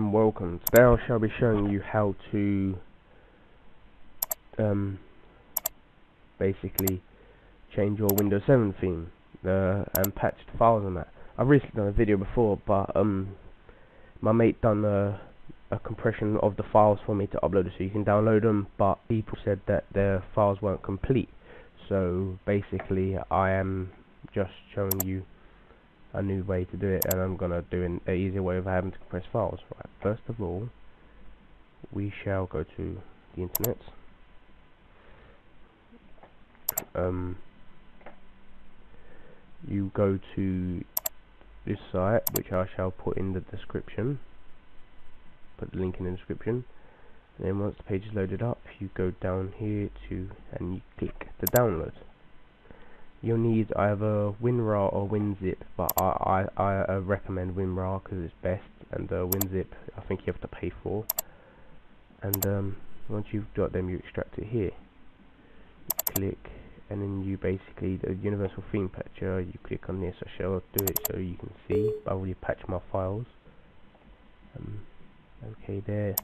and welcome. Today I shall be showing you how to basically change your Windows 7 theme and patched files on that. I've recently done a video before, but my mate done a compression of the files for me to upload, so you can download them, but people said that their files weren't complete. So basically I am just showing you a new way to do it, and I'm gonna do an easier way of having to compress files. Right, first of all we shall go to the internet. You go to this site, which I shall put in the description, put the link in the description, and then once the page is loaded up you go down here to and you click the download. You'll need either WinRAR or WinZip, but I recommend WinRAR because it's best, and WinZip I think you have to pay for. And once you've got them you extract it here, you click, and then you basically the Universal theme patcher, you click on this. I shall do it so you can see, but I've already patched my files. Okay, there,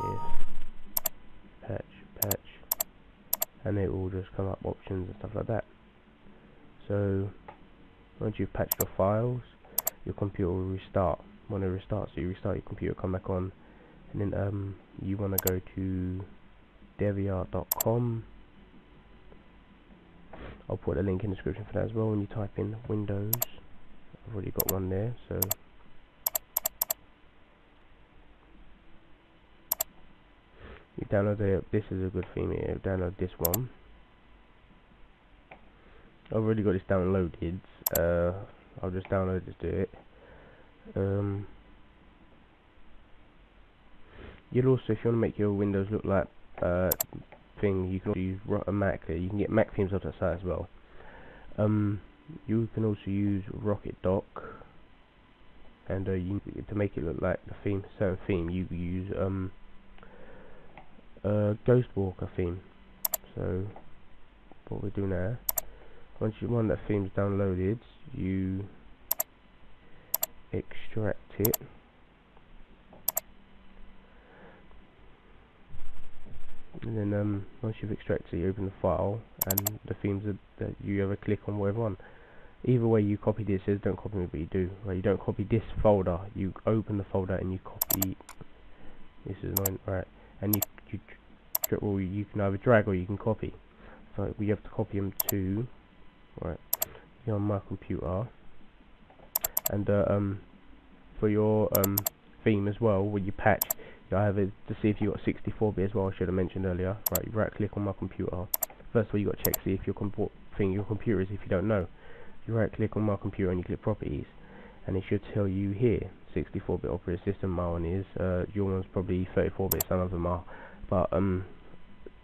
yes, patch, and it will just come up options and stuff like that. So once you've patched your files, your computer will restart. When it restarts, so you restart your computer, come back on, and then you want to go to deviantart.com. I'll put a link in the description for that as well. When you type in Windows, I've already got one there, so you download it. This is a good theme here. Download this one. I've already got this downloaded. I'll just download this, do it. You'll also, if you want to make your Windows look like thing, you can also use a Mac. You can get Mac themes off that site as well. You can also use Rocket Dock, and you to make it look like the theme, certain theme, you use Ghost Walker theme. So what we do now, once you want that theme's downloaded, you extract it. And then once you've extracted it, you open the file, and the themes that you ever click on whatever one. Either way you copy this, it says don't copy me, but you do. Right, you don't copy this folder, you open the folder and you copy. This is annoying, right? And you can either drag or you can copy. So we have to copy them to, right, here on my computer. And for your theme as well, when you patch, you have it to see if you got 64-bit as well. I should have mentioned earlier. Right, you right-click on my computer. First of all, you got to check see if your computer is. If you don't know, you right-click on my computer and you click properties, and it should tell you here. 64-bit operating system, my one is, your one's probably 34-bit, some of them are, but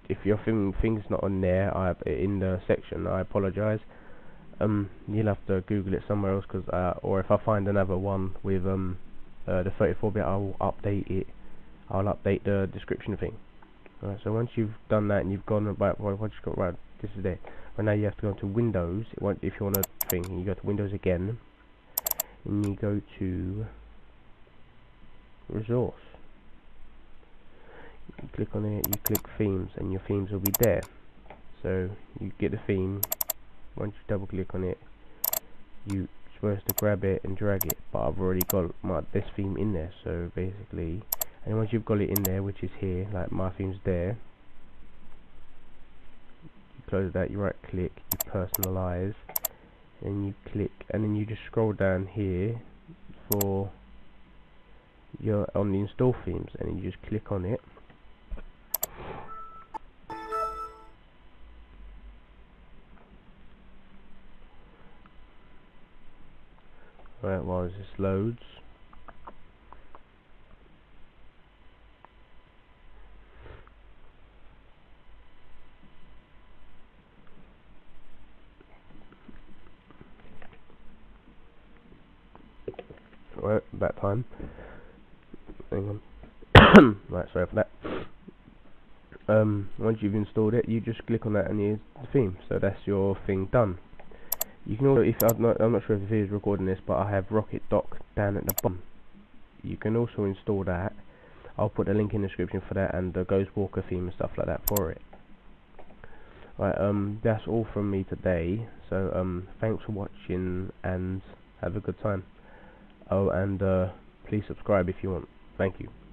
if your thing's not on there in the section, I apologise. You'll have to Google it somewhere else, cause, or if I find another one with the 34-bit, I'll update it. I'll update the description thing. Alright, so once you've done that and you've gone about, well, once you've got right, this is it. Right now you have to go to Windows. If you want a thing, you go to Windows again, and you go to resource, you click on it, you click themes, and your themes will be there. So you get the theme. Once you double click on it, you're supposed to grab it and drag it, but I've already got this theme in there. So basically, and once you've got it in there, which is here, like my theme's there, you close that, you right click, you personalize, and you click, and then you just scroll down here for you're on the install themes, and you just click on it. Right, while this loads, right, about time. Right, sorry for that. Once you've installed it, you just click on that and use the theme. So that's your thing done. You can also, if I'm not sure if the video is recording this, but I have Rocket Dock down at the bottom. You can also install that. I'll put the link in the description for that and the Ghost Walker theme and stuff like that for it. Right, that's all from me today. So thanks for watching and have a good time. Oh, and please subscribe if you want. Thank you.